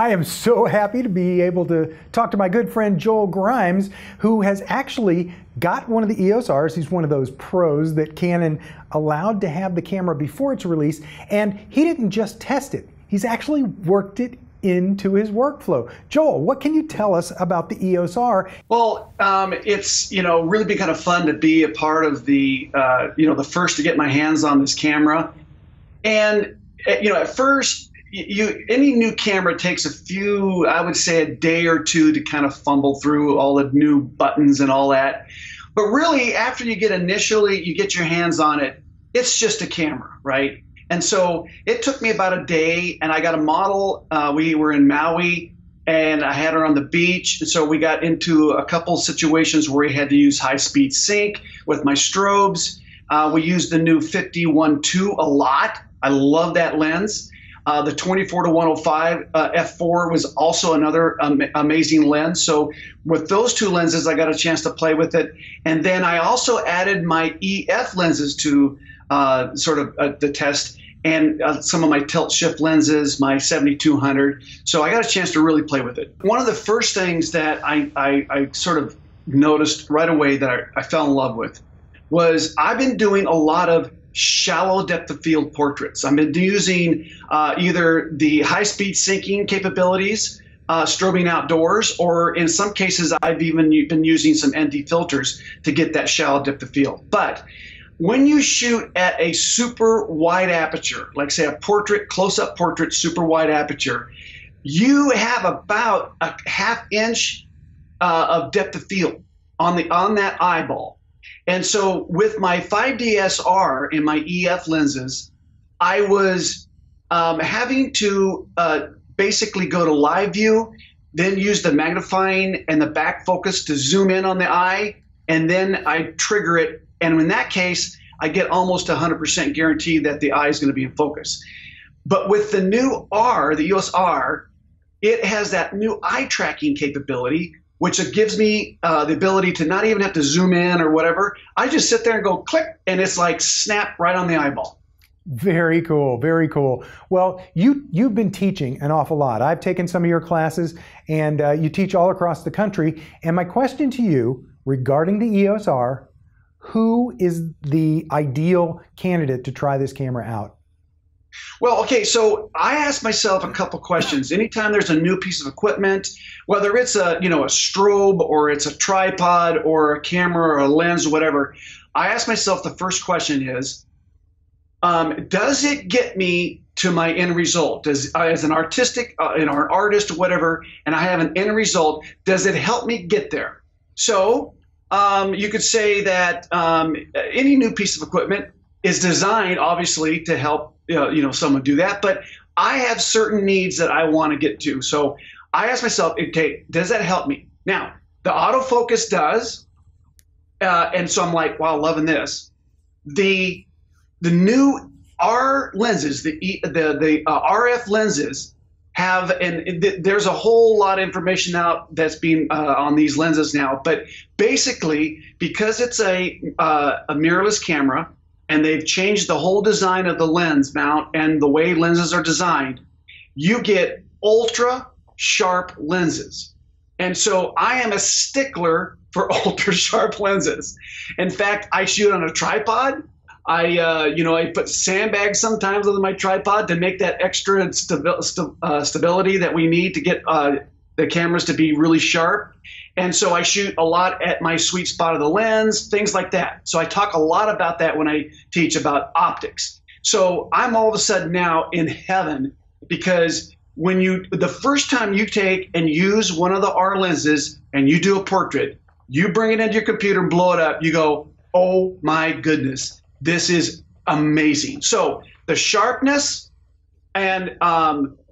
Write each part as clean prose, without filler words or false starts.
I am so happy to be able to talk to my good friend Joel Grimes, who has actually got one of the EOS Rs. He's one of those pros that Canon allowed to have the camera before its release, and he didn't just test it. He's actually worked it into his workflow. Joel, what can you tell us about the EOS R? Well, it's really been kind of fun to be a part of the the first to get my hands on this camera, and at first any new camera takes a few, I would say a day or two, to kind of fumble through all the new buttons and all that. But really, after you get your hands on it, it's just a camera, right? And so it took me about a day, and I got a model. We were in Maui, and I had her on the beach. And so we got into a couple situations where we had to use high-speed sync with my strobes. We used the new 50-1.2 a lot. I love that lens. The 24-105 f/4 was also another amazing lens. So with those two lenses, I got a chance to play with it. And then I also added my EF lenses to the test, and some of my tilt shift lenses, my 7200. So I got a chance to really play with it. One of the first things that I sort of noticed right away that I fell in love with was I've been doing a lot of shallow depth of field portraits. I've been using either the high speed syncing capabilities, strobing outdoors, or in some cases I've even been using some ND filters to get that shallow depth of field. But when you shoot at a super wide aperture, like say a portrait, close-up portrait, super wide aperture, you have about a half-inch of depth of field on that eyeball. And so with my 5DSR and my EF lenses, I was having to basically go to live view, then use the magnifying and the back focus to zoom in on the eye, and then I trigger it. And in that case, I get almost 100% guarantee that the eye is going to be in focus. But with the new R, the EOS R, it has that new eye tracking capability, which gives me the ability to not even have to zoom in or whatever. I just sit there and go click, and it's like snap right on the eyeball. Very cool, very cool. Well, you've been teaching an awful lot. I've taken some of your classes, and you teach all across the country. And my question to you regarding the EOS R, who is the ideal candidate to try this camera out? Well, okay, so I ask myself a couple questions. Anytime there's a new piece of equipment, whether it's a strobe or it's a tripod or a camera or a lens or whatever, I ask myself the first question is, does it get me to my end result? As an artistic, an artist or whatever, and I have an end result, does it help me get there? So you could say that any new piece of equipment is designed, obviously, to help someone do that. But I have certain needs that I want to get to. So I ask myself, okay, does that help me? Now, the autofocus does, and so I'm like, wow, loving this. The new R lenses, the RF lenses have, and there's a whole lot of information out that's being on these lenses now, but basically because it's a mirrorless camera and they've changed the whole design of the lens mount and the way lenses are designed, you get ultra sharp lenses. And so I am a stickler for ultra sharp lenses. In fact, I shoot on a tripod. I put sandbags sometimes on my tripod to make that extra stability that we need to get the cameras to be really sharp. And so I shoot a lot at my sweet spot of the lens, things like that. So I talk a lot about that when I teach about optics. So I'm all of a sudden now in heaven, because when the first time you take and use one of the R lenses and you do a portrait, you bring it into your computer and blow it up, you go, oh my goodness, this is amazing. So the sharpness and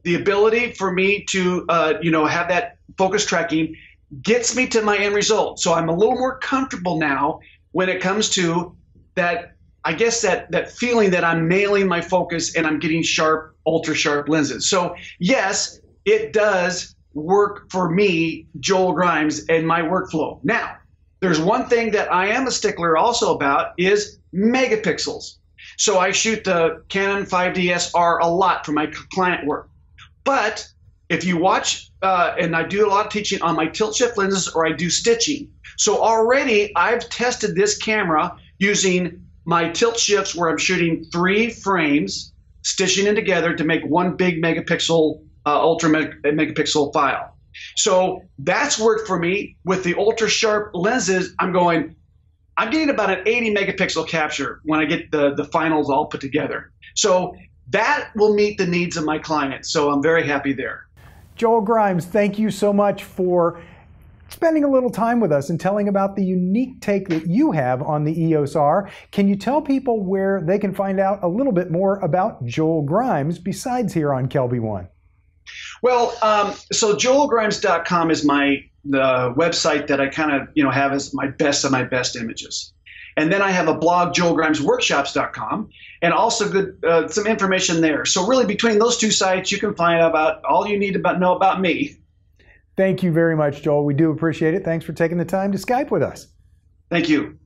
the ability for me to have that focus tracking gets me to my end result. So I'm a little more comfortable now when it comes to that, I guess that feeling that I'm nailing my focus and I'm getting sharp, ultra sharp lenses. So yes, it does work for me, Joel Grimes, and my workflow. Now, there's one thing that I am a stickler also about is megapixels. So I shoot the Canon 5DSR a lot for my client work, but If you watch, and I do a lot of teaching on my tilt shift lenses, or I do stitching. So already I've tested this camera using my tilt shifts where I'm shooting 3 frames, stitching in together to make one big megapixel, ultra megapixel file. So that's worked for me. With the ultra sharp lenses, I'm getting about an 80 megapixel capture when I get the finals all put together. So that will meet the needs of my clients. So I'm very happy there. Joel Grimes, thank you so much for spending a little time with us and telling about the unique take that you have on the EOS R. Can you tell people where they can find out a little bit more about Joel Grimes besides here on Kelby One? Well, so joelgrimes.com is the website that I kind of have as my best of my best images. And then I have a blog, joelgrimesworkshops.com, and also good some information there. So really between those two sites, you can find out about all you need to know about me. Thank you very much, Joel. We do appreciate it. Thanks for taking the time to Skype with us. Thank you.